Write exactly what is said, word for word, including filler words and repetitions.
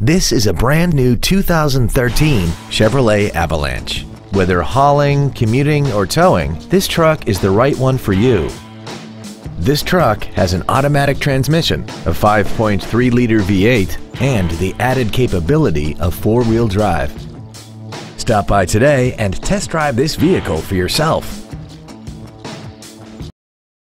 This is a brand new two thousand thirteen Chevrolet Avalanche. Whether hauling, commuting, or towing, this truck is the right one for you. This truck has an automatic transmission, a five point three liter V eight, and the added capability of four-wheel drive. Stop by today and test drive this vehicle for yourself.